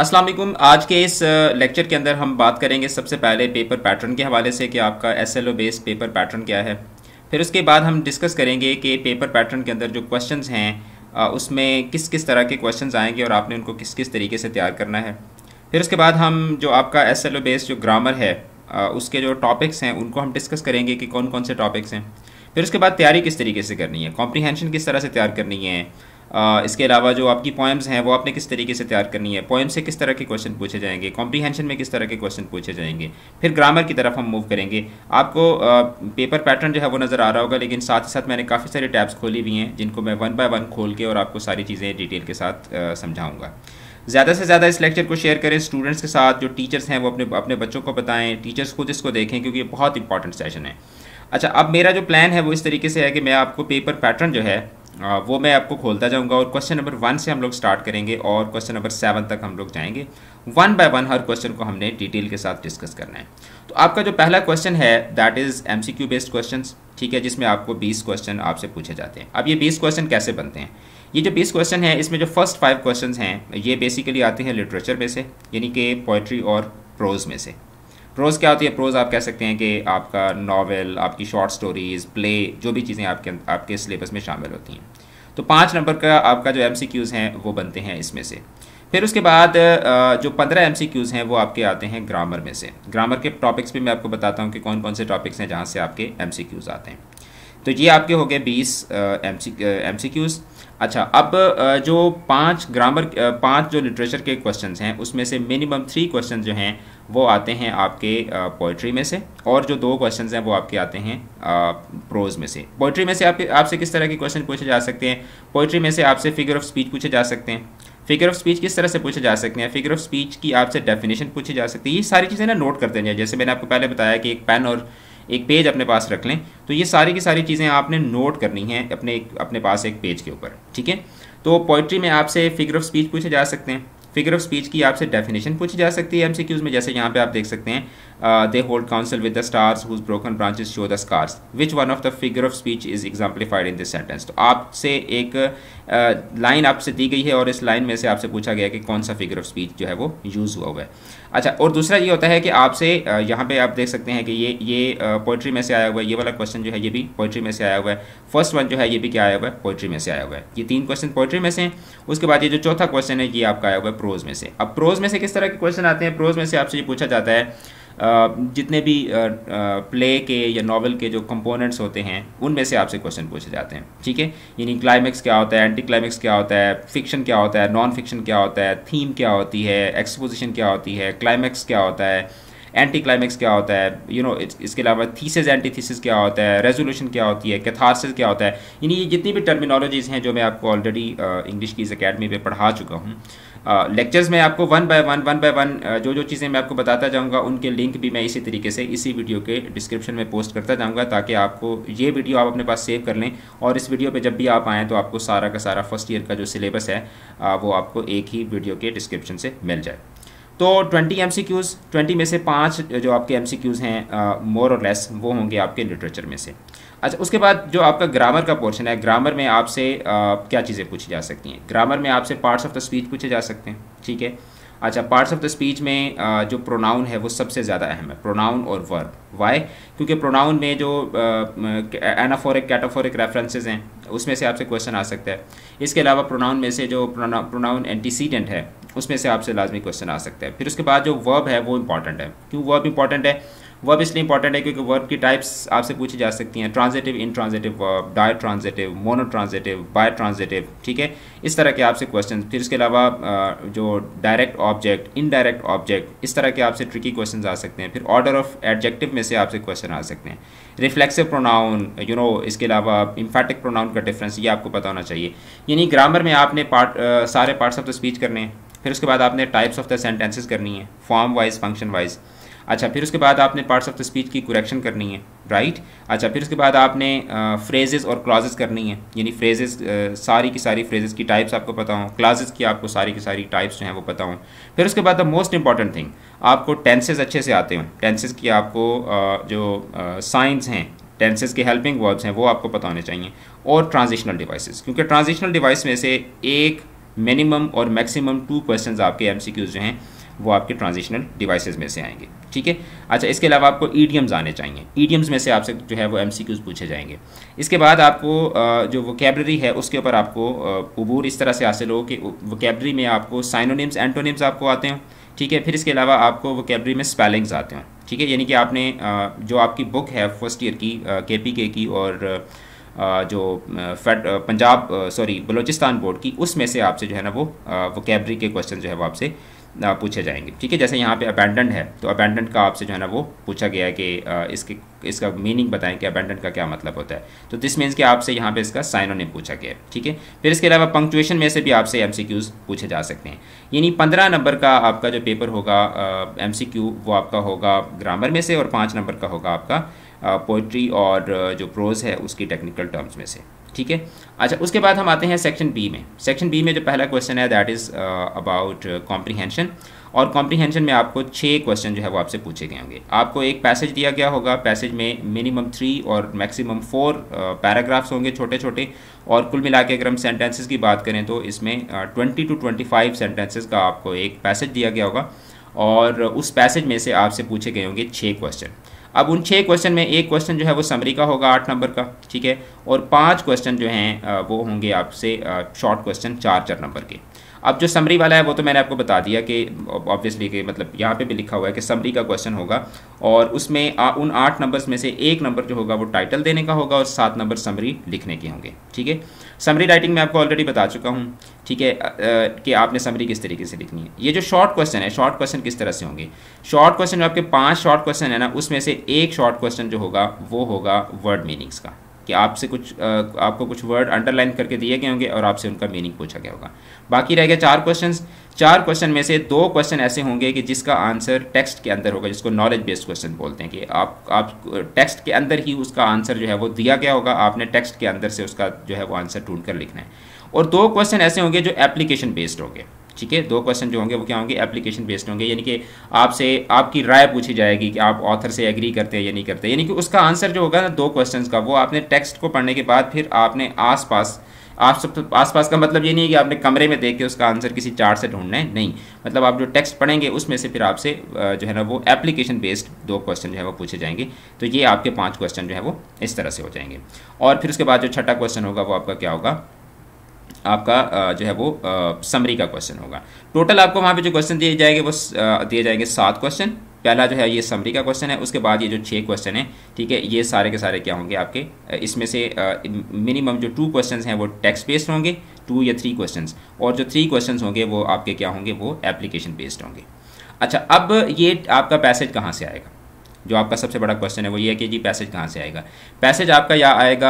अस्सलाम वालेकुम। आज के इस लेक्चर के अंदर हम बात करेंगे सबसे पहले पेपर पैटर्न के हवाले से कि आपका SLO बेस्ड पेपर पैटर्न क्या है। फिर उसके बाद हम डिस्कस करेंगे कि पेपर पैटर्न के अंदर जो क्वेश्चंस हैं उसमें किस किस तरह के क्वेश्चंस आएंगे और आपने उनको किस किस तरीके से तैयार करना है। फिर उसके बाद हम जो आपका SLO बेस्ड जो ग्रामर है उसके जो टॉपिक्स हैं उनको हम डिस्कस करेंगे कि कौन कौन से टॉपिक्स हैं। फिर उसके बाद तैयारी किस तरीके से करनी है, कॉम्प्रीहेंशन किस तरह से तैयार करनी है, इसके अलावा जो आपकी पोएम्स हैं वो आपने किस तरीके से तैयार करनी है, पोएम से किस तरह के क्वेश्चन पूछे जाएंगे, कॉम्प्रीहेंशन में किस तरह के क्वेश्चन पूछे जाएंगे। फिर ग्रामर की तरफ हम मूव करेंगे। आपको पेपर पैटर्न जो है वो नज़र आ रहा होगा, लेकिन साथ ही साथ मैंने काफ़ी सारे टैब्स खोली हुई हैं जिनको मैं वन बाय वन खोल के और आपको सारी चीज़ें डिटेल के साथ समझाऊँगा। ज़्यादा से ज़्यादा इस लेक्चर को शेयर करें स्टूडेंट्स के साथ, जो टीचर्स हैं वो अपने बच्चों को बताएं, टीचर्स खुद इसको देखें क्योंकि ये बहुत इंपॉर्टेंट सेशन है। अच्छा, अब मेरा जो प्लान है वो इस तरीके से है कि मैं आपको पेपर पैटर्न जो है वो मैं आपको खोलता जाऊंगा और क्वेश्चन नंबर 1 से हम लोग स्टार्ट करेंगे और क्वेश्चन नंबर 7 तक हम लोग जाएंगे। वन बाय वन हर क्वेश्चन को हमने डिटेल के साथ डिस्कस करना है। तो आपका जो पहला क्वेश्चन है that is MCQ based questions, ठीक है, जिसमें आपको 20 क्वेश्चन आपसे पूछे जाते हैं। अब ये 20 क्वेश्चन कैसे बनते हैं? ये जो 20 क्वेश्चन है इसमें जो फर्स्ट 5 क्वेश्चन हैं ये बेसिकली आते हैं लिटरेचर में से, यानी कि पोइट्री और प्रोज में से। प्रोज क्या होती है? प्रोज आप कह सकते हैं कि आपका नॉवेल, आपकी शॉर्ट स्टोरीज़, प्ले, जो भी चीज़ें आपके सिलेबस में शामिल होती हैं। तो 5 नंबर का आपका जो MCQs हैं वो बनते हैं इसमें से। फिर उसके बाद जो 15 MCQs हैं वो आपके आते हैं ग्रामर में से। ग्रामर के टॉपिक्स भी मैं आपको बताता हूँ कि कौन कौन से टॉपिक्स हैं जहाँ से आपके MCQs आते हैं। तो ये आपके हो गए 20 MCQs। अच्छा, अब जो 5 जो लिटरेचर के क्वेश्चंस हैं उसमें से मिनिमम 3 क्वेश्चन जो हैं वो आते हैं आपके पोइट्री में से, और जो 2 क्वेश्चंस हैं वो आपके आते हैं प्रोज में से। पोइट्री में से आपसे किस तरह के क्वेश्चन पूछे जा सकते हैं? पोइट्री में से आपसे फिगर ऑफ स्पीच पूछे जा सकते हैं। फिगर ऑफ स्पीच किस तरह से पूछे जा सकते हैं? फिगर ऑफ स्पीच की आपसे डेफिनेशन पूछी जा सकती है। ये सारी चीज़ें ना नोट करते हैं, जैसे मैंने आपको पहले बताया कि एक पेन और एक पेज अपने पास रख लें, तो ये सारी की सारी चीज़ें आपने नोट करनी हैं अपने पास एक पेज के ऊपर, ठीक है। तो पोइट्री में आपसे फिगर ऑफ स्पीच पूछे जा सकते हैं। फिगर ऑफ स्पीच की आपसे डेफिनेशन पूछी जा सकती है MCQs में, जैसे यहाँ पे आप देख सकते हैं they hold council with the stars whose broken branches show the scars, which one of the figure of speech is exemplified in this sentence. तो आपसे एक लाइन आपसे दी गई है और इस लाइन में से आपसे पूछा गया कि कौन सा फिगर ऑफ स्पीच जो है वो यूज़ हुआ हुआ है। अच्छा, और दूसरा ये होता है कि आपसे यहाँ पे आप देख सकते हैं कि ये पोइट्री में से आया हुआ है, ये वाला क्वेश्चन जो है ये भी पोइट्री में से आया हुआ है, फर्स्ट वन जो है ये भी क्या आया हुआ है, पोइट्री में से आया हुआ है। ये 3 क्वेश्चन पोइट्री में से हैं। उसके बाद ये जो चौथा क्वेश्चन है ये आपका आया हुआ है प्रोज में से। अब प्रोज में से किस तरह के क्वेश्चन आते हैं? प्रोज में से आपसे ये पूछा जाता है जितने भी प्ले के या नॉवल के जो कंपोनेंट्स होते हैं उनमें से आपसे क्वेश्चन पूछे जाते हैं, ठीक है। यानी क्लाइमेक्स क्या होता है, एंटी क्लाइमेक्स क्या होता है, फिक्शन क्या होता है, नॉन फिक्शन क्या होता है, थीम क्या होती है, एक्सपोजिशन क्या होती है, क्लाइमेक्स क्या होता है, एंटी क्लाइमेक्स क्या होता है, यू नो, इसके अलावा थीसिस एंटी थीसिस क्या होता है, रेजोल्यूशन क्या होती है, कैथारसिस क्या होता है। यानी ये जितनी भी टर्मिनोलॉजीज़ हैं जो मैं आपको ऑलरेडी इंग्लिश कीज़ अकेडमी पे पढ़ा चुका हूँ लेक्चर्स में, आपको वन बाय वन जो चीज़ें मैं आपको बताता जाऊँगा उनके लिंक भी मैं इसी तरीके से इसी वीडियो के डिस्क्रिप्शन में पोस्ट करता जाऊँगा, ताकि आपको ये वीडियो आप अपने पास सेव कर लें और इस वीडियो पर जब भी आप आएँ तो आपको सारा का सारा फर्स्ट ईयर का जो सिलेबस है वो आपको एक ही वीडियो के डिस्क्रिप्शन से मिल जाए। तो 20 MCQs, 20 में से 5 जो आपके MCQs हैं मोर और लेस वो होंगे आपके लिटरेचर में से। अच्छा, उसके बाद जो आपका ग्रामर का पोर्शन है, ग्रामर में आपसे क्या चीज़ें पूछी जा सकती हैं? ग्रामर में आपसे पार्ट्स ऑफ द स्पीच पूछे जा सकते हैं, ठीक है। अच्छा, पार्ट्स ऑफ द स्पीच में जो प्रोनाउन है वो सबसे ज़्यादा अहम है, प्रोनाउन और वर्ब। वाई? क्योंकि प्रोनाउन में जो एनाफोरिक कैटाफोरिक रेफरेंसेस हैं उसमें से आपसे क्वेश्चन आ सकता है। इसके अलावा प्रोनाउन में से जो प्रोनाउन एंटीसीडेंट है उसमें से आपसे लाजमी क्वेश्चन आ सकता है। फिर उसके बाद जो वर्ब है वो इंपॉर्टेंट है। क्यों वर्ब इंपॉर्टेंट है? वर्ब इसलिए इंपॉर्टेंट है क्योंकि वर्ब की टाइप्स आपसे पूछी जा सकती हैं, transitive, intransitive verb, ditransitive, monotransitive, bitransitive, ठीक है, इस तरह के आपसे क्वेश्चन। फिर इसके अलावा जो डायरेक्ट ऑब्जेक्ट, इनडायरेक्ट ऑब्जेक्ट, इस तरह के आपसे ट्रिकी क्वेश्चन आ सकते हैं। फिर ऑर्डर ऑफ एडजेक्टिव में से आपसे क्वेश्चन आ सकते हैं। रिफ्लेक्सिव प्रोनाउन, यू नो, इसके अलावा इम्फेटिक प्रोनाउन का डिफरेंस ये आपको पता होना चाहिए। यानी ग्रामर में आपने सारे पार्ट्स ऑफ द स्पीच करने हैं। फिर उसके बाद आपने टाइप्स ऑफ द सेंटेंसेस करनी है, फॉर्म वाइज, फंक्शन वाइज। अच्छा, फिर उसके बाद आपने पार्ट्स ऑफ द स्पीच की करेक्शन करनी है, राइट। अच्छा, फिर उसके बाद आपने फ्रेजेस और क्लॉजेस करनी है, यानी फ्रेजेस सारी की सारी फ्रेजेस की टाइप्स आपको पता हों, क्लॉजेस की आपको सारी की सारी टाइप्स जो हैं वो पता हों। फिर उसके बाद द मोस्ट इंपॉर्टेंट थिंग, आपको टेंसेज अच्छे से आते हों, टेंसेज की आपको जो साइंस हैं, टेंसेज के हेल्पिंग वर्ब्स हैं वो आपको पता होने चाहिए, और ट्रांजिशनल डिवाइसेस, क्योंकि ट्रांजिशनल डिवाइस में से एक मिनिमम और मैक्सिमम 2 क्वेश्चंस आपके एमसीक्यूज जो हैं वो आपके ट्रांजिशनल डिवाइसेस में से आएंगे, ठीक है। अच्छा, इसके अलावा आपको ईडियम्स आने चाहिए, ईडियम्स में से आपसे जो है वो एमसीक्यूज पूछे जाएंगे। इसके बाद आपको जो वोकैबुलरी है उसके ऊपर आपको उबूर इस तरह से हासिल हो कि वोकैबुलरी में आपको साइनोनिम्स एंटोनिम्स आपको आते हों, ठीक है। फिर इसके अलावा आपको वोकैबुलरी में स्पेलिंग्स आते हों, ठीक है। यानी कि आपने जो आपकी बुक है फर्स्ट ईयर की KPK की और जो पंजाब सॉरी बलूचिस्तान बोर्ड की, उसमें से आपसे जो है ना वो वोकैबुलरी के क्वेश्चन जो है वो आपसे पूछे जाएंगे, ठीक है। जैसे यहाँ पे अबैंडन है तो अबैंडन का आपसे जो है ना वो पूछा गया है कि इसका मीनिंग बताएं कि अबैंडन का क्या मतलब होता है, तो दिस मीन्स कि आपसे यहाँ पे इसका साइनोनिम पूछा गया है, ठीक है। फिर इसके अलावा पंक्चुएशन में से भी आपसे MCQs पूछे जा सकते हैं। यानी 15 नंबर का आपका जो पेपर होगा MCQ वो आपका होगा ग्रामर में से और 5 नंबर का होगा आपका पोइट्री और जो प्रोज है उसकी टेक्निकल टर्म्स में से, ठीक है। अच्छा, उसके बाद हम आते हैं सेक्शन बी में। सेक्शन बी में जो पहला क्वेश्चन है दैट इज़ अबाउट कॉम्प्रीहेंशन, और कॉम्प्रीहेंशन में आपको 6 क्वेश्चन जो है वो आपसे पूछे गए होंगे। आपको एक पैसेज दिया गया होगा, पैसेज में मिनिमम 3 और मैक्सिमम 4 पैराग्राफ्स होंगे छोटे छोटे, और कुल मिला के अगर हम सेंटेंसेस की बात करें तो इसमें 20 to 25 सेंटेंसेस का आपको एक पैसेज दिया गया होगा और उस पैसेज में से आपसे पूछे गए होंगे 6 क्वेश्चन। अब उन 6 क्वेश्चन में एक क्वेश्चन जो है वो समरी का होगा 8 नंबर का, ठीक है, और 5 क्वेश्चन जो हैं वो होंगे आपसे शॉर्ट क्वेश्चन 4-4 नंबर के। अब जो समरी वाला है वो तो मैंने आपको बता दिया कि ऑब्वियसली कि मतलब यहाँ पे भी लिखा हुआ है कि समरी का क्वेश्चन होगा और उसमें उन 8 नंबर्स में से 1 नंबर जो होगा वो टाइटल देने का होगा और 7 नंबर समरी लिखने के होंगे, ठीक है। समरी राइटिंग मैं आपको ऑलरेडी बता चुका हूँ, ठीक है, कि आपने समरी किस तरीके से लिखनी है। ये जो शॉर्ट क्वेश्चन है, शॉर्ट क्वेश्चन किस तरह से होंगे? शॉर्ट क्वेश्चन में आपके 5 शॉर्ट क्वेश्चन है ना, उसमें से एक शॉर्ट क्वेश्चन जो होगा वो होगा वर्ड मीनिंग्स का, कि आपसे आपको कुछ वर्ड अंडरलाइन करके दिए गए होंगे और आपसे उनका मीनिंग पूछा गया होगा। बाकी रह गया 4 क्वेश्चंस। 4 क्वेश्चन में से 2 क्वेश्चन ऐसे होंगे कि जिसका आंसर टेक्स्ट के अंदर होगा, जिसको नॉलेज बेस्ड क्वेश्चन बोलते हैं, कि आप टेक्स्ट के अंदर ही उसका आंसर जो है वो दिया गया होगा, आपने टेक्स्ट के अंदर से उसका जो है वो आंसर ढूंढ कर लिखना है। और 2 क्वेश्चन ऐसे होंगे जो एप्लीकेशन बेस्ड होंगे, ठीक है। 2 क्वेश्चन जो होंगे वो क्या होंगे? एप्लीकेशन बेस्ड होंगे, यानी कि आपसे आपकी राय पूछी जाएगी कि आप ऑथर से एग्री करते हैं या नहीं करते, यानी कि उसका आंसर जो होगा ना 2 क्वेश्चंस का, वो आपने टेक्स्ट को पढ़ने के बाद फिर आपने आसपास का मतलब ये नहीं है कि आपने कमरे में देख के उसका आंसर किसी चार्ट से ढूंढना है, नहीं, मतलब आप जो टेक्स्ट पढ़ेंगे उसमें से फिर आपसे जो है ना वो एप्लीकेशन बेस्ड 2 क्वेश्चन जो है वो पूछे जाएंगे। तो ये आपके 5 क्वेश्चन जो है वो इस तरह से हो जाएंगे। और फिर उसके बाद जो छठा क्वेश्चन होगा वो आपका क्या होगा? आपका जो है वो समरी का क्वेश्चन होगा। टोटल आपको वहाँ पे जो क्वेश्चन दिए जाएंगे वो दिए जाएंगे 7 क्वेश्चन। पहला जो है ये समरी का क्वेश्चन है, उसके बाद ये जो 6 क्वेश्चन है, ठीक है, ये सारे के सारे क्या होंगे आपके? इसमें से मिनिमम जो 2 क्वेश्चन हैं वो टेक्स्ट बेस्ड होंगे, 2 या 3 क्वेश्चन, और जो 3 क्वेश्चन होंगे वो आपके क्या होंगे? वो एप्लीकेशन बेस्ड होंगे। अच्छा, अब ये आपका पैसेज कहाँ से आएगा? जो आपका सबसे बड़ा क्वेश्चन है वो ये है कि जी पैसेज कहाँ से आएगा? पैसेज आपका या आएगा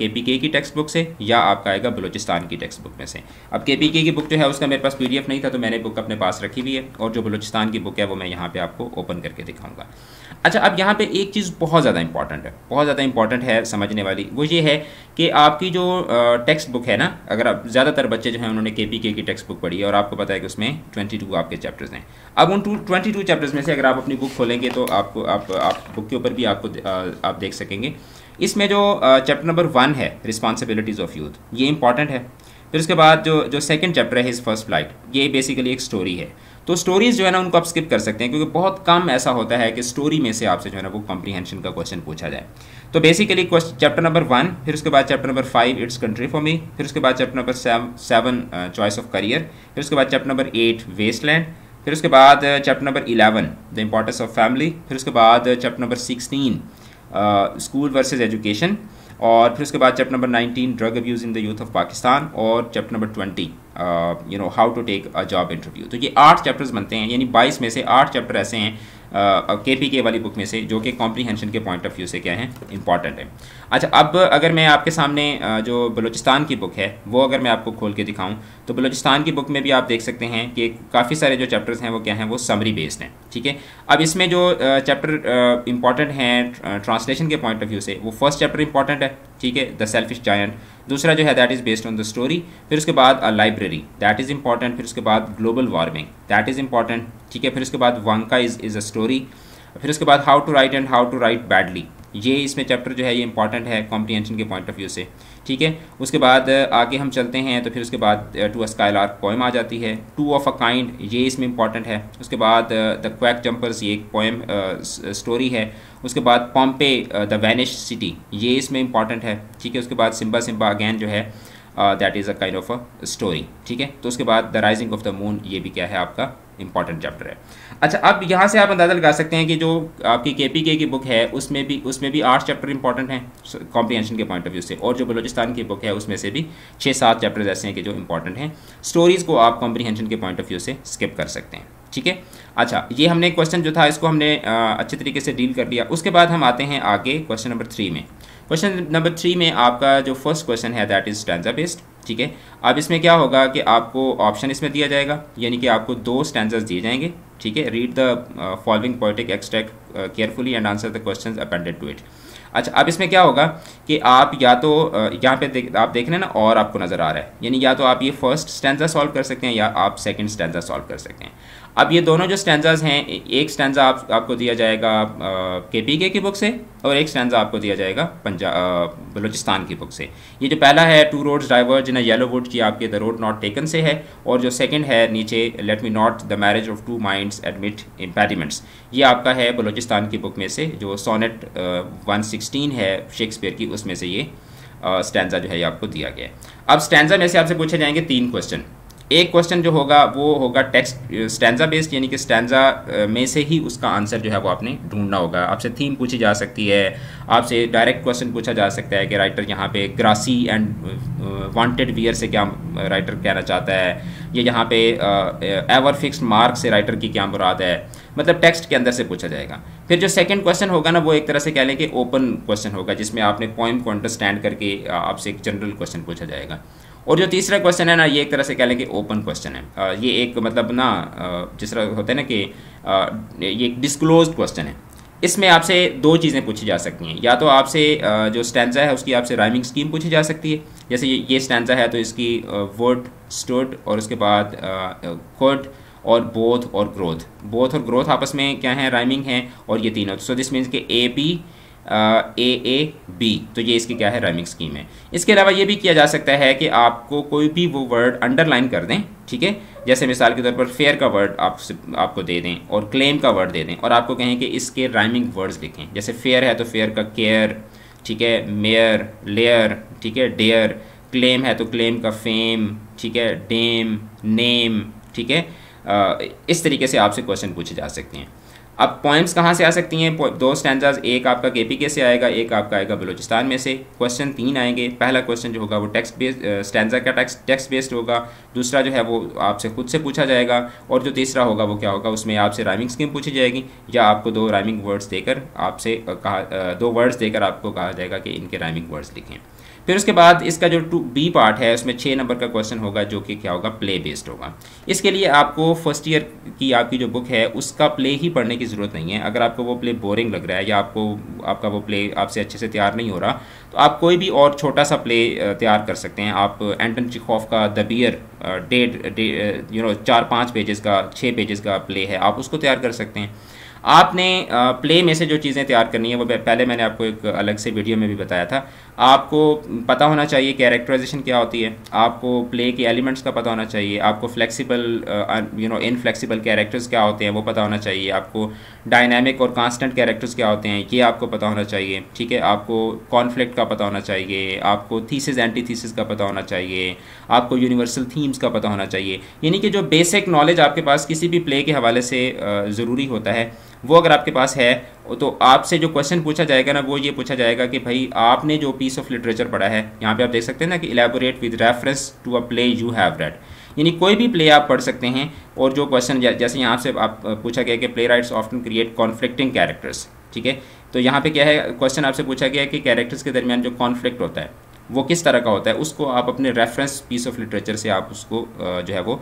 KPK की टेक्स्ट बुक से या आपका आएगा बलूचिस्तान की टेक्स्ट बुक में से। अब KPK की बुक जो है उसका मेरे पास PDF नहीं था तो मैंने बुक अपने पास रखी हुई है, और जो बलूचिस्तान की बुक है वो मैं यहाँ पे आपको ओपन करके दिखाऊंगा। अच्छा, अब यहाँ पे एक चीज़ बहुत ज़्यादा इंपॉर्टेंट है समझने वाली, वो ये है कि आपकी जो टेक्स्ट बुक है ना, अगर आप ज़्यादातर बच्चे जो हैं उन्होंने KPK की टेक्स्ट बुक पढ़ी है और आपको पता है कि उसमें 22 आपके चैप्टर्स हैं। अब उन 22 चैप्टर्स में से अगर आप अपनी बुक खोलेंगे तो आपको आप बुक के ऊपर भी आपको आप देख सकेंगे, इसमें जो चैप्टर नंबर 1 है रिस्पॉन्सिबिलिटीज़ ऑफ यूथ, ये इंपॉर्टेंट है। फिर उसके बाद जो 2nd चैप्टर है हिज फर्स्ट फ्लाइट, ये बेसिकली एक स्टोरी है, तो स्टोरीज़ जो है ना उनको आप स्किप कर सकते हैं क्योंकि बहुत कम ऐसा होता है कि स्टोरी में से आपसे जो है ना वो कॉम्प्रीहेंशन का क्वेश्चन पूछा जाए। तो बेसिकली चैप्टर नंबर 1, फिर उसके बाद chapter number 5 it's country for me, फिर उसके बाद chapter number 7 choice of career, फिर उसके बाद चैप्टर नंबर 8 वेस्टलैंड, फिर उसके बाद chapter number 11 the importance of family, फिर उसके बाद chapter number 16 school versus education, और फिर उसके बाद chapter number 19 drug abuse in the youth of Pakistan, और chapter number 20 you know how to take a job interview. तो ये 8 चैप्टर्स बनते हैं, यानी 22 में से 8 चैप्टर ऐसे हैं KPK वाली बुक में से जो कि कॉम्प्रीहेंशन के पॉइंट ऑफ व्यू से क्या है? इंपॉर्टेंट है। अच्छा, अब अगर मैं आपके सामने जो बलूचिस्तान की बुक है वो अगर मैं आपको खोल के दिखाऊं तो बलूचिस्तान की बुक में भी आप देख सकते हैं कि काफ़ी सारे जो चैप्टर्स हैं वो क्या हैं? वो समरी बेस्ड हैं, ठीक है। अब इसमें जो चैप्टर इंपॉर्टेंट हैं ट्रांसलेशन के पॉइंट ऑफ व्यू से, वो फर्स्ट चैप्टर इंपॉर्टेंट है, ठीक है, द सेल्फिश जायंट। दूसरा जो है that is based on the story, फिर उसके बाद a library that is important, फिर उसके बाद global warming that is important, ठीक है, फिर उसके बाद वांका इज़ अ स्टोरी, फिर उसके बाद how to write and how to write badly ये इसमें चैप्टर जो है ये इंपॉर्टेंट है कॉम्प्रीहेंशन के पॉइंट ऑफ व्यू से, ठीक है। उसके बाद आगे हम चलते हैं तो फिर उसके बाद टू अ स्काईलार्क पोएम आ जाती है, टू ऑफ अ काइंड ये इसमें इंपॉर्टेंट है, उसके बाद द क्वैक जंपर्स ये एक पोएम स्टोरी है, उसके बाद पॉम्पे द वैनिश सिटी ये इसमें इंपॉर्टेंट है, ठीक है। उसके बाद सिम्बा सिम्बा अगैन जो है that is a kind of a story, ठीक है। तो उसके बाद the rising of the moon ये भी क्या है आपका इंपॉर्टेंट चैप्टर है। अच्छा, अब यहाँ से आप अंदाज़ा लगा सकते हैं कि जो आपकी केपीके की बुक है उसमें भी 8 चैप्टर इंपॉर्टेंट हैं कॉम्प्रीहेंशन के पॉइंट ऑफ व्यू से, और जो बलूचिस्तान की बुक है उसमें से भी 6-7 चैप्टर्स ऐसे हैं कि जो इंपॉर्टेंट हैं। स्टोरीज़ को आप कॉम्प्रीहेंशन के पॉइंट ऑफ व्यू से स्किप कर सकते हैं, ठीक है। अच्छा, ये हमने क्वेश्चन जो था इसको हमने अच्छे तरीके से डील कर लिया। उसके बाद हम आते हैं आगे क्वेश्चन नंबर 3 में। क्वेश्चन नंबर 3 में आपका जो फर्स्ट क्वेश्चन है दैट इज़ स्टैंजा बेस्ड, ठीक है। अब इसमें क्या होगा कि आपको ऑप्शन इसमें दिया जाएगा, यानी कि आपको 2 स्टैंजास दिए जाएंगे, ठीक है। Read the following poetic extract carefully and answer the questions appended to it. अच्छा, अब इसमें क्या होगा कि आप या तो यहाँ पे आप देख रहे हैं ना और आपको नज़र आ रहा है, यानी या तो आप ये फर्स्ट स्टैंजा सॉल्व कर सकते हैं या आप सेकंड स्टैंजा सॉल्व कर सकते हैं। अब ये दोनों जो स्टैंजाज हैं, एक स्टैंजा आपको दिया जाएगा केपीके की बुक से और एक स्टैंजा आपको दिया जाएगा बलूचिस्तान की बुक से। ये जो पहला है two roads diverge in a yellow wood की आपके द रोड नॉट टेकन से है, और जो सेकंड है नीचे let me not the marriage of true minds admit impediments ये आपका है बलूचिस्तान की बुक में से, जो सोनेट 116 है शेक्सपियर की, उसमें से ये स्टैंजा जो है ये आपको दिया गया है। अब स्टैंजा में से आपसे पूछे जाएंगे 3 क्वेश्चन। एक क्वेश्चन जो होगा वो होगा टेक्स्ट स्टैंजा बेस्ड, यानी कि स्टैंजा में से ही उसका आंसर जो है वो आपने ढूंढना होगा। आपसे थीम पूछी जा सकती है, आपसे डायरेक्ट क्वेश्चन पूछा जा सकता है कि राइटर यहाँ पे ग्रासी एंड वांटेड वियर से क्या राइटर कहना चाहता है, या यहाँ पे एवर फिक्स्ड मार्क से राइटर की क्या मुराद है, मतलब टेक्स्ट के अंदर से पूछा जाएगा। फिर जो सेकंड क्वेश्चन होगा ना वो एक तरह से कह लें कि ओपन क्वेश्चन होगा, जिसमें आपने पोएम को अंडरस्टैंड करके आपसे एक जनरल क्वेश्चन पूछा जाएगा। और जो तीसरा क्वेश्चन है ना ये एक तरह से कह लें कि ओपन क्वेश्चन है, ये एक मतलब ना जिस तरह होता है ना कि ये एक डिस्क्लोज्ड क्वेश्चन है। इसमें आपसे 2 चीज़ें पूछी जा सकती हैं, या तो आपसे जो स्टैंजा है उसकी आपसे राइमिंग स्कीम पूछी जा सकती है, जैसे ये स्टैंजा है तो इसकी वर्ड स्टड और उसके बाद कोड और बोथ और ग्रोथ, बोथ और ग्रोथ आपस में क्या है राइमिंग है, और ये तीनों सो दिस मीन्स के A, B, तो ये इसकी क्या है राइमिंग स्कीम है। इसके अलावा ये भी किया जा सकता है कि आपको कोई भी वो वर्ड अंडरलाइन कर दें, ठीक है। जैसे मिसाल के तौर पर फेयर का वर्ड आपको दे दें और क्लेम का वर्ड दे दें और आपको कहें कि इसके राइमिंग वर्ड्स लिखें, जैसे फेयर है तो फेयर का केयर, ठीक है, मेयर लेयर, ठीक है, डेयर, क्लेम है तो क्लेम का फेम, ठीक है, डेम नेम, ठीक है। इस तरीके से आपसे क्वेश्चन पूछे जा सकते हैं। अब पॉइंट्स कहाँ से आ सकती हैं, 2 स्टैंजाज, एक आपका केपीके से आएगा, एक आपका आएगा बलूचिस्तान में से। क्वेश्चन 3 आएंगे। पहला क्वेश्चन जो होगा वो टेक्स्ट बेस्ड, स्टैंजा का टेक्स्ट बेस्ड होगा, दूसरा जो है वो आपसे खुद से पूछा जाएगा, और जो तीसरा होगा वो क्या होगा उसमें आपसे राइमिंग स्कीम पूछी जाएगी, या आपको 2 राइमिंग वर्ड्स देकर आपसे 2 वर्ड्स देकर आपको कहा जाएगा कि इनके राइमिंग वर्ड्स लिखें। फिर उसके बाद इसका जो B पार्ट है उसमें 6 नंबर का क्वेश्चन होगा जो कि क्या होगा प्ले बेस्ड होगा। इसके लिए आपको फर्स्ट ईयर की आपकी जो बुक है उसका प्ले ही पढ़ने की ज़रूरत नहीं है। अगर आपको वो प्ले बोरिंग लग रहा है या आपको आपका वो प्ले आपसे अच्छे से तैयार नहीं हो रहा तो आप कोई भी और छोटा सा प्ले तैयार कर सकते हैं। आप एंटन चेखोव का द बियर 4-5 पेजेस का 6 पेजेस का प्ले है, आप उसको तैयार कर सकते हैं। आपने प्ले में से जो चीज़ें तैयार करनी है वो पहले मैंने आपको एक अलग से वीडियो में भी बताया था। आपको पता होना चाहिए कैरेक्टराइजेशन क्या होती है, आपको प्ले के एलिमेंट्स का पता होना चाहिए, आपको फ्लेक्सिबल इनफ्लेक्सिबल कैरेक्टर्स क्या होते हैं वो पता होना चाहिए, आपको डायनामिक और कांस्टेंट कैरेक्टर्स क्या होते हैं ये आपको पता होना चाहिए, ठीक है। आपको कॉन्फ्लिक्ट का पता होना चाहिए, आपको थीसिस एंटीथीसिस का पता होना चाहिए, आपको यूनिवर्सल थीम्स का पता होना चाहिए। यानी कि जो बेसिक नॉलेज आपके पास किसी भी प्ले के हवाले से ज़रूरी होता है वो अगर आपके पास है तो आपसे जो क्वेश्चन पूछा जाएगा ना वो ये पूछा जाएगा कि भाई आपने जो पीस ऑफ लिटरेचर पढ़ा है, यहाँ पे आप देख सकते हैं ना कि elaborate with reference to a play you have read, यानी कोई भी प्ले आप पढ़ सकते हैं। और जो क्वेश्चन जैसे यहाँ से आप पूछा गया कि playwrights often create conflicting characters, ठीक है, तो यहाँ पे क्या है क्वेश्चन आपसे पूछा गया कि कैरेक्टर्स के दरमियान जो कॉन्फ्लिक्ट होता है वो किस तरह का होता है, उसको आप अपने रेफरेंस पीस ऑफ लिटरेचर से आप उसको जो है वो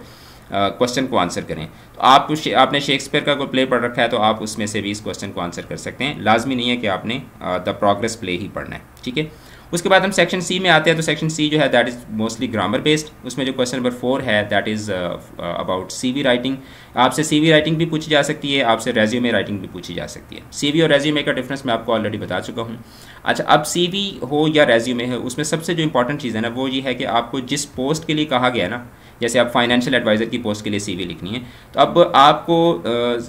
क्वेश्चन को आंसर करें। तो आपने शेक्सपियर का कोई प्ले पढ़ रखा है तो आप उसमें से भी इस क्वेश्चन को आंसर कर सकते हैं। लाजमी नहीं है कि आपने द प्रोग्रेस प्ले ही पढ़ना है, ठीक है। उसके बाद हम सेक्शन सी में आते हैं, तो सेक्शन सी जो है that is mostly grammar based. उसमें जो क्वेश्चन नंबर 4 है that is about CV writing. आपसे सीवी राइटिंग भी पूछी जा सकती है, आपसे रेज्यूमे राइटिंग भी पूछी जा सकती है। सीवी और रेज्यूमे का डिफरेंस मैं आपको ऑलरेडी बता चुका हूँ। अच्छा, अब सीवी हो या रेज्यूमे हो, उसमें सबसे जो इंपॉर्टेंट चीज़ है ना वो ये है कि आपको जिस पोस्ट के लिए कहा गया ना, जैसे आप फाइनेंशियल एडवाइज़र की पोस्ट के लिए सीवी लिखनी है, तो अब आपको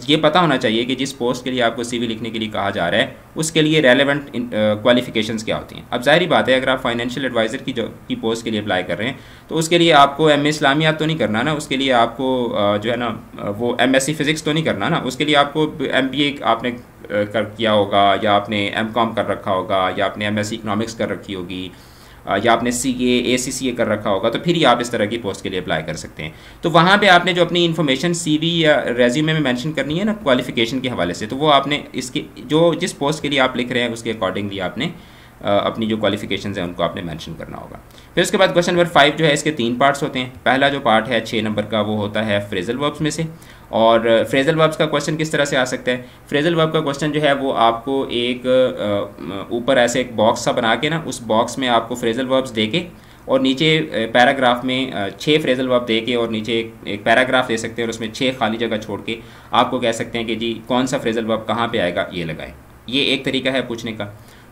ये पता होना चाहिए कि जिस पोस्ट के लिए आपको सीवी लिखने के लिए कहा जा रहा है उसके लिए रेलेवेंट क्वालिफिकेशंस क्या होती हैं। अब जाहिर बात है अगर आप फाइनेंशियल एडवाइज़र की जॉब की पोस्ट के लिए अप्लाई कर रहे हैं तो उसके लिए आपको एम ए इस्लामियात तो नहीं करना ना, उसके लिए आपको जो है ना वो एमएससी फ़िज़िक्स तो नहीं करना ना, उसके लिए आपको MBA आपने कर किया होगा या आपने MCOM कर रखा होगा या आपने MSc इकोनॉमिक्स कर रखी होगी या आपने ACCA कर रखा होगा, तो फिर ही आप इस तरह की पोस्ट के लिए अप्लाई कर सकते हैं। तो वहाँ पे आपने जो अपनी इन्फॉर्मेशन CV या रेज्यूमे में मेंशन करनी है ना क्वालिफिकेशन के हवाले से, तो वो आपने इसके जो जिस पोस्ट के लिए आप लिख रहे हैं उसके अकॉर्डिंगली आपने अपनी जो क्वालिफिकेशंस हैं उनको आपने मेंशन करना होगा। फिर उसके बाद क्वेश्चन नंबर 5 जो है इसके 3 पार्ट्स होते हैं। पहला जो पार्ट है 6 नंबर का वो होता है फ्रेजल वर्ब्स में से, और फ्रेजल वर्ब्स का क्वेश्चन किस तरह से आ सकता है। फ्रेजल वर्ब का क्वेश्चन जो है वो आपको एक ऊपर ऐसे एक बॉक्स सा बना के ना, उस बॉक्स में आपको फ्रेजल वर्ब्स दे के और नीचे पैराग्राफ में 6 फ्रेजल वर्ब दे के और नीचे एक पैराग्राफ दे सकते हैं और उसमें 6 खाली जगह छोड़ के आपको कह सकते हैं कि जी कौन सा फ्रेजल वर्ब कहाँ पर आएगा, ये लगाएं। ये एक तरीका है पूछने का।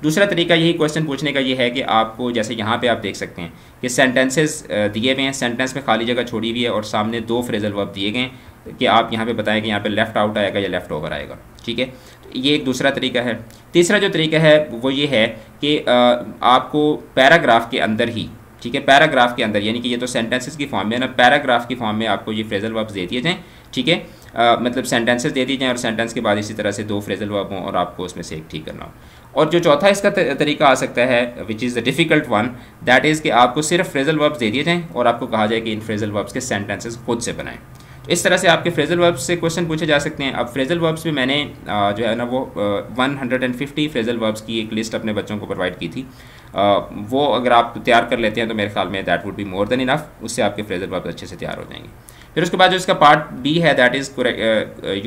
दूसरा तरीका यही क्वेश्चन पूछने का ये है कि आपको जैसे यहाँ पे आप देख सकते हैं कि सेंटेंसेस दिए हुए हैं, सेंटेंस में खाली जगह छोड़ी हुई है और सामने 2 फ्रेजल वर्ब दिए गए हैं कि आप यहाँ पे बताएं कि यहाँ पे लेफ़्ट आउट आएगा या लेफ़्ट ओवर आएगा, ठीक है। तो ये एक दूसरा तरीका है। तीसरा जो तरीका है वो ये है कि आपको पैराग्राफ के अंदर ही, ठीक है, पैराग्राफ के अंदर यानी कि ये तो सेंटेंसेस की फॉर्म में है ना, पैराग्राफ की फॉर्म में आपको ये फ्रेजल वर्ब्स दे दिए जाएँ, ठीक है, मतलब सेंटेंसेस दे दिए जाएँ और सेंटेंस के बाद इसी तरह से 2 फ्रेजल वर्ब हों और आपको उसमें से एक ठीक करना हो। और जो चौथा इसका तरीका आ सकता है which is the difficult one, that is कि आपको सिर्फ फ्रेजल वर्ब्स दे दिए जाएँ और आपको कहा जाए कि इन फ्रेजल वर्ब्स के सेंटेंसेस खुद से बनाएं। तो इस तरह से आपके फ्रेजल वर्ब्स से क्वेश्चन पूछे जा सकते हैं। अब फ्रेजल वर्ब्स में मैंने जो है ना वो 150 फ्रेजल वर्ब्स की एक लिस्ट अपने बच्चों को प्रोवाइड की थी। वो अगर आप तैयार कर लेते हैं तो मेरे ख्याल में that would be more than enough, उससे आपके फ्रेजल वर्ब्स अच्छे से तैयार हो जाएंगे। फिर उसके बाद जो इसका पार्ट B है that is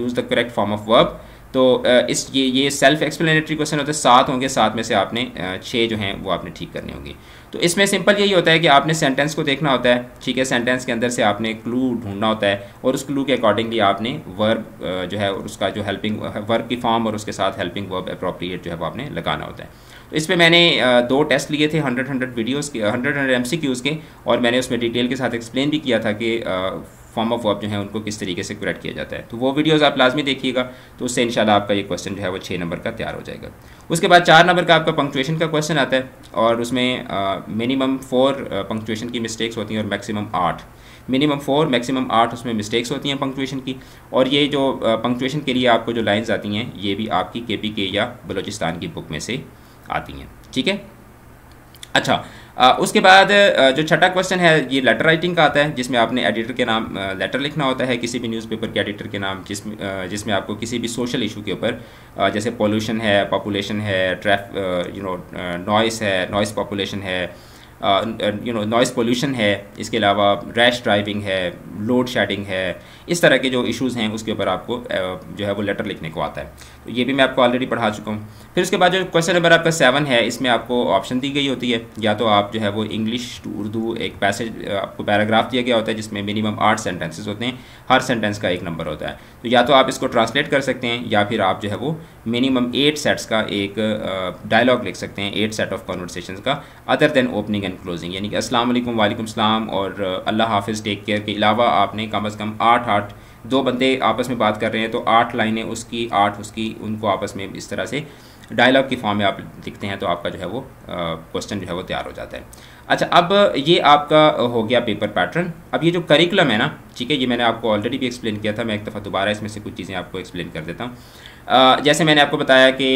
use the correct form of verb. तो इस ये सेल्फ एक्सप्लेनेटरी क्वेश्चन होते हैं, 7 होंगे, 7 में से आपने 6 जो हैं वो आपने ठीक करने होंगे। तो इसमें सिंपल यही होता है कि आपने सेंटेंस को देखना होता है, ठीक है, सेंटेंस के अंदर से आपने क्लू ढूंढना होता है और उस क्लू के अकॉर्डिंगली आपने वर्ब जो है और उसका जो हेल्पिंग वर्ब की फॉर्म और उसके साथ हेल्पिंग वर्ब अप्रोप्रिएट जो है वो आपने लगाना होता है। तो इस पर मैंने 2 टेस्ट लिए थे 100 वीडियोज़ के, 100 MCQs के, और मैंने उसमें डिटेल के साथ एक्सप्लेन भी किया था कि फॉर्म ऑफ वर्ब जो है उनको किस तरीके से करेक्ट किया जाता है। तो वो वीडियोस आप लाजमी देखिएगा, तो उससे इंशाल्लाह आपका ये क्वेश्चन जो है वो 6 नंबर का तैयार हो जाएगा। उसके बाद 4 नंबर का आपका पंक्चुएशन का क्वेश्चन आता है और उसमें मिनिमम 4 पंक्चुएशन की मिस्टेक्स होती हैं और मैक्सिमम 8, मिनिमम 4 मैक्सिमम 8 उसमें मिस्टेक्स होती हैं पंक्चुएशन की। और ये जो पंक्चुएशन के लिए आपको जो लाइन्स आती हैं ये भी आपकी KPK या बलोचिस्तान की बुक में से आती हैं, ठीक है। अच्छा, उसके बाद जो छठा क्वेश्चन है ये लेटर राइटिंग का आता है, जिसमें आपने एडिटर के नाम लेटर लिखना होता है, किसी भी न्यूज़पेपर के एडिटर के नाम, जिसमें आपको किसी भी सोशल इशू के ऊपर जैसे पोल्यूशन है, पॉपुलेशन है, नॉइस है, नॉइस पॉपुलेशन है, नॉइस पोल्यूशन है, इसके अलावा रैश ड्राइविंग है, लोड शेडिंग है, इस तरह के जो इश्यूज़ हैं उसके ऊपर आपको जो है वो लेटर लिखने को आता है। तो ये भी मैं आपको ऑलरेडी पढ़ा चुका हूँ। फिर उसके बाद जो क्वेश्चन नंबर आपका 7 है, इसमें आपको ऑप्शन दी गई होती है, या तो आप जो है वो इंग्लिश टू उर्दू एक पैसेज आपको पैराग्राफ दिया गया होता है जिसमें मिनिमम 8 सेंटेंसेस होते हैं, हर सेंटेंस का 1 नंबर होता है, तो या तो आप इसको ट्रांसलेट कर सकते हैं या फिर आप जो है वो मिनिमम 8 सेट्स का एक डायलॉग लिख सकते हैं, 8 सेट ऑफ कॉन्वर्सेशन का, अदर देन ओपनिंग क्लोजिंग, यानी कि अस्सलाम वालेकुम, वालेकुम सलाम और अल्लाह हाफिज़, टेक केयर के अलावा आपने कम से कम 8 दो बंदे आपस में बात कर रहे हैं तो 8 लाइनें उसकी, 8 उसकी, उनको आपस में इस तरह से डायलॉग की फॉर्म में आप लिखते हैं तो आपका जो है वो क्वेश्चन जो है वो तैयार हो जाता है। अच्छा, अब ये आपका हो गया पेपर पैटर्न। अब ये जो करिकुलम है ना, ठीक है, ये मैंने आपको ऑलरेडी भी एक्सप्लेन किया था, मैं एक दफ़ा दोबारा इसमें से कुछ चीज़ें आपको एक्सप्लेन कर देता हूँ। जैसे मैंने आपको बताया कि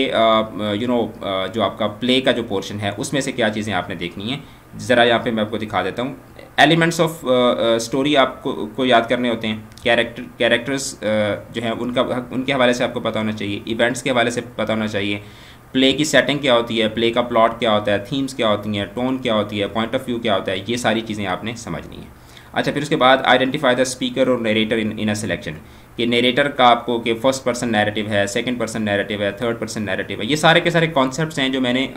जो आपका प्ले का जो पोर्शन है उसमें से क्या चीज़ें आपने देखनी है, ज़रा यहाँ पे मैं आपको दिखा देता हूँ। एलिमेंट्स ऑफ स्टोरी आपको याद करने होते हैं, कैरेक्टर्स जो हैं उनके हवाले से आपको पता होना चाहिए, इवेंट्स के हवाले से पता होना चाहिए, प्ले की सेटिंग क्या होती है, प्ले का प्लॉट क्या होता है, थीम्स क्या होती हैं, टोन क्या होती है, पॉइंट ऑफ व्यू क्या होता है, ये सारी चीज़ें आपने समझनी है। अच्छा, फिर उसके बाद आइडेंटिफाई द स्पीकर और नरेटर इन अ सिलेक्शन, कि नरेटर का आपको कि फर्स्ट पर्सन नैरेटिव है, सेकंड पर्सन नैरेटिव है, थर्ड पर्सन नैरेटिव है, ये सारे के सारे कॉन्सेप्ट्स हैं जो मैंने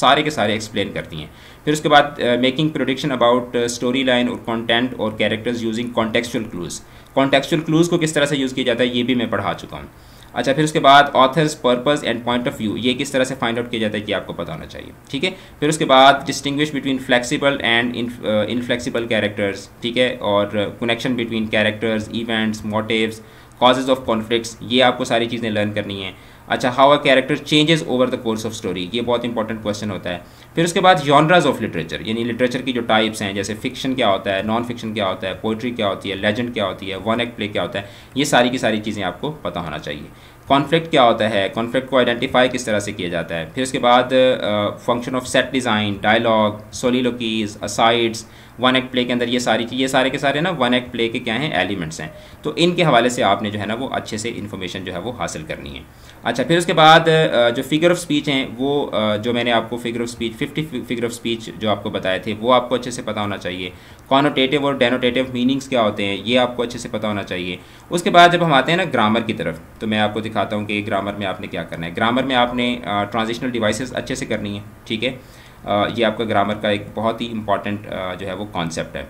सारे के सारे एक्सप्लेन करती हैं। फिर उसके बाद making prediction about story line और कंटेंट और characters using contextual clues, contextual clues को किस तरह से यूज़ किया जाता है ये भी मैं पढ़ा चुका हूँ। अच्छा, फिर उसके बाद author's purpose and point of view, ये किस तरह से फाइंड आउट किया जाता है कि आपको पता होना चाहिए, ठीक है। फिर उसके बाद distinguish between flexible and inflexible characters, ठीक है, और connection between characters, events, motives, causes of conflicts, ये आपको सारी चीज़ें लर्न करनी है। अच्छा, how a character changes over the course of story, ये बहुत इंपॉर्टेंट क्वेश्चन होता है। फिर उसके बाद जॉनराज ऑफ लिटरेचर, यानी लिटरेचर की जो टाइप्स हैं, जैसे फिक्शन क्या होता है, नॉन फिक्शन क्या होता है, पोइट्री क्या होती है, लेजेंड क्या होती है, वन एक्ट प्ले क्या होता है, ये सारी की सारी चीज़ें आपको पता होना चाहिए। कॉन्फ्लिक्ट क्या होता है, कॉन्फ्लिक्ट को आइडेंटिफाई किस तरह से किया जाता है। फिर उसके बाद function of set design, dialogue, soliloquies, asides, one act play के अंदर ये सारी चीज़, ये सारे के सारे ना वन एक्ट प्ले के क्या हैं, एलिमेंट्स हैं, तो इनके हवाले से आपने जो है ना वो अच्छे से इन्फॉर्मेशन जो है वो हासिल करनी है। अच्छा, फिर उसके बाद जो फिगर ऑफ स्पीच हैं वो जो मैंने आपको figure of speech 50 figure of speech जो आपको बताए थे वो आपको अच्छे से पता होना चाहिए। कॉनोटेटिव और डेनोटेटिव मीनिंग्स क्या होते हैं ये आपको अच्छे से पता होना चाहिए। उसके बाद जब हम आते हैं ना ग्रामर की तरफ, तो मैं आपको दिखाता हूँ कि ग्रामर में आपने क्या करना है। ग्रामर में आपने ट्रांजिशनल डिवाइसेस अच्छे से करनी है, ठीक है। ये आपका ग्रामर का एक बहुत ही इम्पॉर्टेंट जो है वो कॉन्सेप्ट है।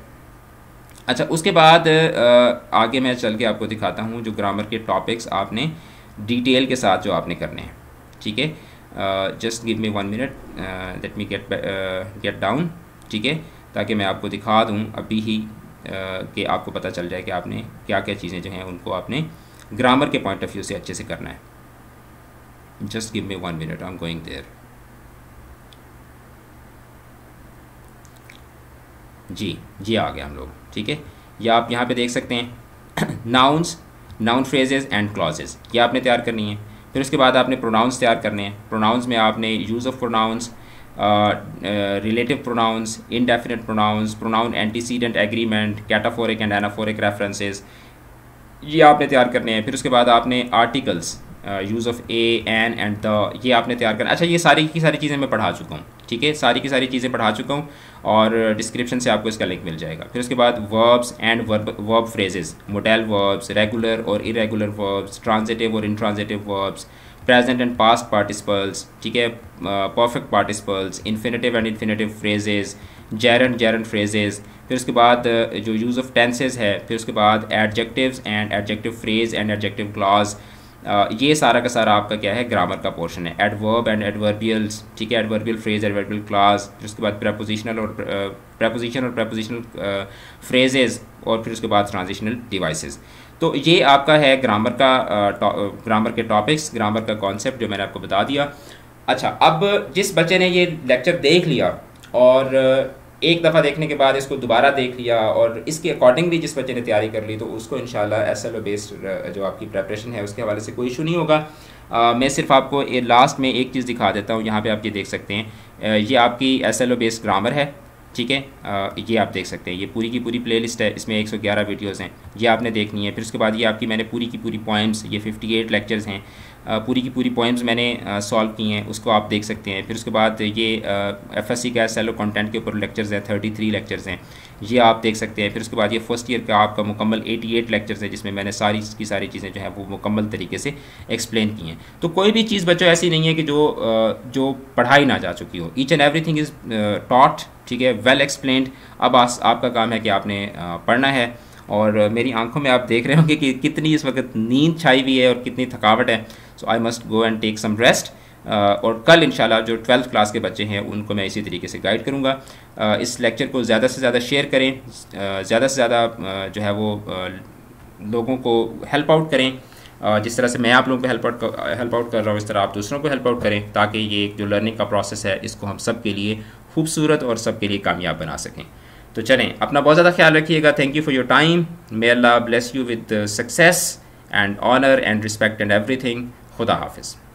अच्छा, उसके बाद आगे मैं चल के आपको दिखाता हूँ जो ग्रामर के टॉपिक्स आपने डिटेल के साथ जो आपने करने हैं, ठीक है। Just give me 1 minute, let me get down, ठीक है, ताकि मैं आपको दिखा दूँ अभी ही कि आपको पता चल जाए कि आपने क्या क्या चीज़ें जो हैं उनको आपने ग्रामर के पॉइंट ऑफ व्यू से अच्छे से करना है। Just give me 1 minute, I am going there. जी, आ गए हम लोग, ठीक है। या आप यहाँ पे देख सकते हैं nouns, noun phrases and clauses, ये आपने तैयार करनी है। फिर उसके बाद आपने प्रोनाउंस तैयार करने हैं। प्रोनाउंस में आपने use of pronouns, relative pronouns, indefinite pronouns, pronoun antecedent agreement, cataphoric and anaphoric references, ये आपने तैयार करने हैं। फिर उसके बाद आपने articles, use of a, an and the, ये आपने तैयार करना। अच्छा, ये सारी की सारी चीज़ें मैं पढ़ा चुका हूँ, ठीक है, सारी की सारी चीज़ें पढ़ा चुका हूँ और डिस्क्रिप्शन से आपको इसका लिंक मिल जाएगा। फिर उसके बाद verbs and verb phrases, modal verbs, regular और इरेगुलर वर्ब्स, ट्रांजिटिव और intransitive verbs, present and past participles, ठीक है, perfect participles, infinitive and infinitive phrases, gerund gerund phrases. फिर उसके बाद जो यूज़ ऑफ टेंसेज है, फिर उसके बाद adjectives and adjective phrase and adjective clause, ये सारा का सारा आपका क्या है ग्रामर का पोर्शन है। एडवर्ब एंड एडवर्बियल्स, ठीक है, एडवर्बियल फ्रेज, एडवर्बियल क्लास, फिर उसके बाद प्रेपोजिशनल फ्रेजेस और फिर उसके बाद ट्रांजिशनल डिवाइसेस। तो ये आपका है ग्रामर का ग्रामर के टॉपिक्स, ग्रामर का कॉन्सेप्ट जो मैंने आपको बता दिया। अच्छा, अब जिस बच्चे ने ये लेक्चर देख लिया और एक दफ़ा देखने के बाद इसको दोबारा देख लिया और इसके अकॉर्डिंगली जिस बच्चे ने तैयारी कर ली, तो उसको इंशाल्लाह SLO बेस्ड जो आपकी प्रेपरेशन है उसके हवाले से कोई इशू नहीं होगा। मैं सिर्फ आपको लास्ट में एक चीज़ दिखा देता हूँ। यहाँ पे आप ये देख सकते हैं, ये आपकी SLO बेस्ड ग्रामर है, ठीक है। ये आप देख सकते हैं, ये पूरी की पूरी प्लेलिस्ट है, इसमें 111 वीडियोज़ हैं, ये आपने देखनी है। फिर उसके बाद ये आपकी मैंने पूरी की पूरी पोएम्स, ये 58 लेक्चर्स हैं, पूरी की पूरी पोएम्स मैंने सॉल्व की हैं, उसको आप देख सकते हैं। फिर उसके बाद ये FSC का SLO कंटेंट के ऊपर लेक्चर्स हैं, 33 लेक्चर्स हैं, ये आप देख सकते हैं। फिर उसके बाद ये फर्स्ट ईयर का आपका मुकम्मल 88 लेक्चर्स हैं, जिसमें मैंने सारी की सारी चीज़ें जो हैं वो मुकम्मल तरीके से एक्सप्लेन की हैं। तो कोई भी चीज़ बच्चों ऐसी नहीं है कि जो पढ़ाई ना जा चुकी हो। Each and everything is taught, ठीक है, वेल एक्सप्लेन्ड। अब आपका काम है कि आपने पढ़ना है। और मेरी आंखों में आप देख रहे होंगे कि कितनी इस वक्त नींद छाई हुई है और कितनी थकावट है। So I must go and take some rest. और कल इंशाल्लाह जो 12th क्लास के बच्चे हैं उनको मैं इसी तरीके से गाइड करूंगा। इस लेक्चर को ज़्यादा से ज़्यादा शेयर करें, ज़्यादा से ज़्यादा जो है वो लोगों को हेल्प आउट करें। जिस तरह से मैं आप लोगों को हेल्प आउट कर रहा हूँ, इस तरह आप दूसरों को हेल्प आउट करें, ताकि ये जो लर्निंग का प्रोसेस है इसको हम सब के लिए खूबसूरत और सब के लिए कामयाब बना सकें। तो चलें, अपना बहुत ज़्यादा ख्याल रखिएगा। Thank you for your time. May Allah bless you with success and honour and respect and everything. खुदा हाफिज़।